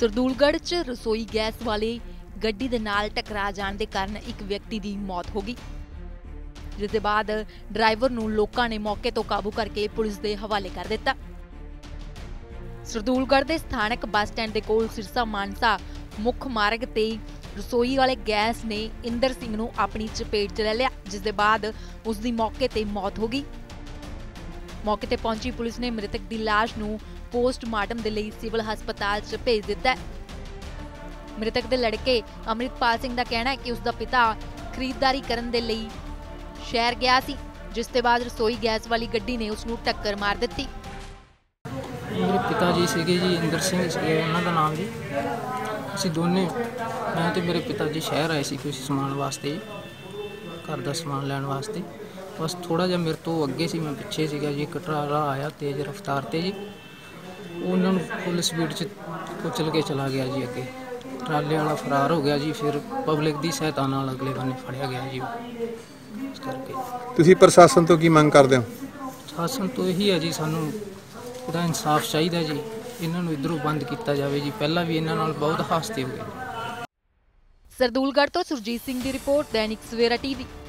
सरदूलगढ़ च रसोई गैस वाले गड्डी दे नाल टकरा जाने दे कारण एक व्यक्ति दी मौत हो गई, जिस दे बाद ड्राइवर नूं लोकां ने मौके तो काबू करके पुलिस दे हवाले कर दिता। सरदूलगढ़ दे स्थानक बस स्टैंड दे कोल सिरसा मानसा मुख मार्ग ते रसोई वाले गैस ने इंदर सिंह नूं अपनी चपेट च लै लिया, जिस दे बाद उस दी मौके ते मौत हो गई। मौके ते पहुंची पुलिस ने मृतक दी लाश नूं पोस्टमार्टम दे लई सिविल हस्पताल च भेज दिता है। मृतक दे लड़के अमृतपाल सिंह दा कहना है कि उसदा पिता खरीददारी करन दे लई शहर गया सी, जिस दे बाद रसोई गैस वाली गड्डी ने उस नूं टक्कर मार दित्ती। मेरे पिता जी से जी इंदर सिंह उन्होंने नाम जी असी दोने मैं तो मेरे पिता जी शहर आए सी किसी समान वास्ते घर का समान लैन वास्ते। बस थोड़ा जहा मेरे तो अगे से मैं पिछे सीगा जी कटरा आया तेज़ रफ्तार से जी उन्होंने फुल स्पीड से कुचल के चला गया जी अगे ट्राले वाला फरार हो गया जी। फिर पब्लिक की सहायता नाल अगले बन्ने फड़िया गया जी। इस करके तुसीं प्रशासन तो की मंग करदे हो? प्रशासन तो यही है जी सानू ਇਹਦਾ इंसाफ चाहिए जी, इन्होंने इधरों बंद किया जाए जी, पहला भी इन्होंने बहुत हादसे हुए। सरदूलगढ़ तो सुरजीत सिंह की रिपोर्ट, दैनिक सवेरा टीवी।